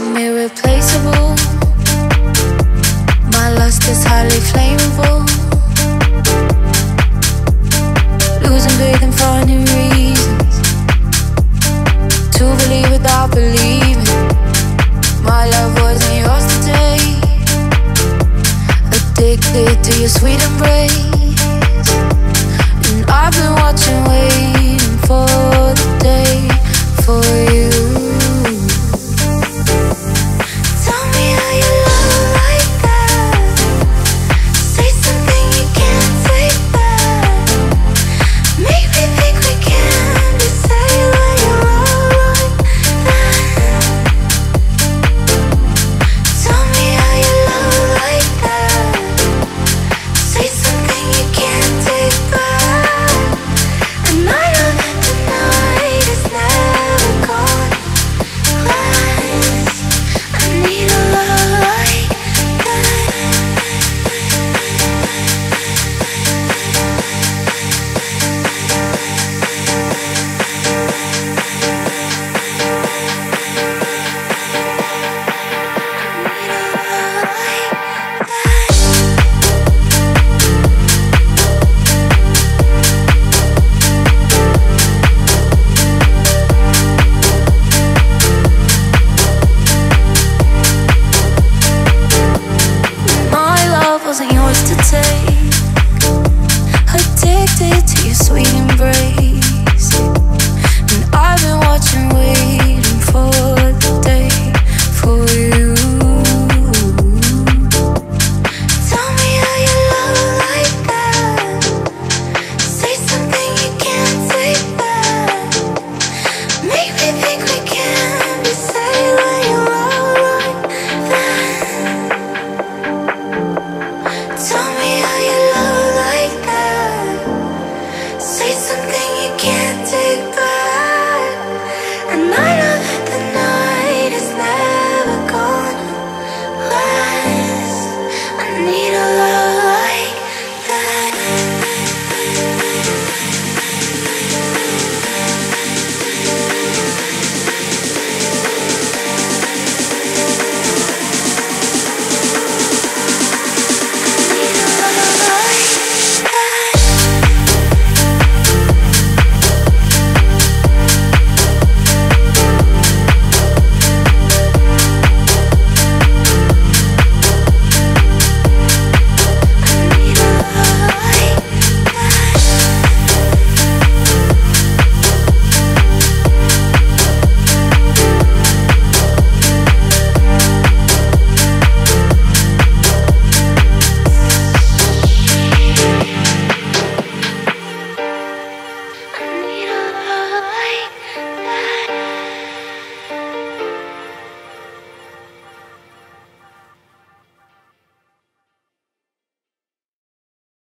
I'm irreplaceable. My lust is highly flammable. Losing breathing for new reasons. To believe without believing. My love wasn't yours today. Addicted to your sweet embrace.